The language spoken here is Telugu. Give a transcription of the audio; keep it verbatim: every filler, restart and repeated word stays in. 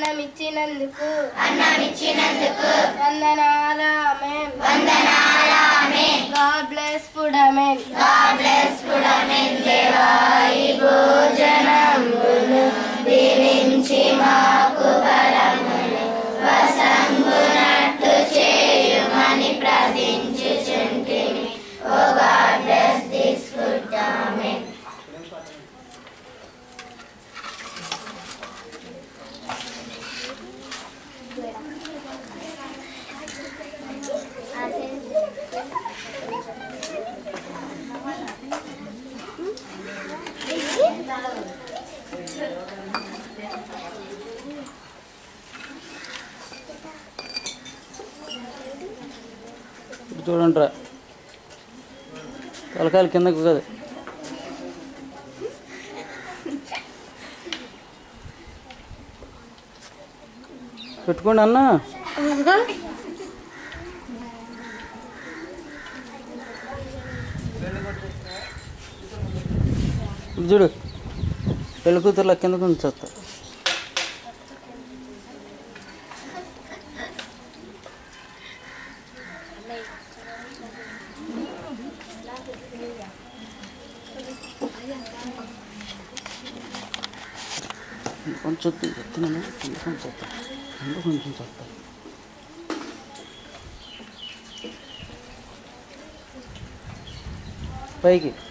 అన్నమిచ్చినందుకు అన్నమిచ్చినందుకు వందనాలు ఆమేన్ వందనాలు ఆమేన్ God bless food amen God bless food amen దేవాయి భోజనంబును దీవించి మాకు బలమును వసంగునట్టు చేయుమని ప్రార్థించుచుంటిమి ఓ God bless this food amen చూడండి తలకాయలు కిందకు కదా పెట్టుకోండి అన్న చూడు పెళ్ళి కూతురులా కిందకు ఉంచేస్తా కొంచెం చెప్తున్నాను కొంచెం చెప్తాను అందులో కొంచెం చెప్తాను పైకి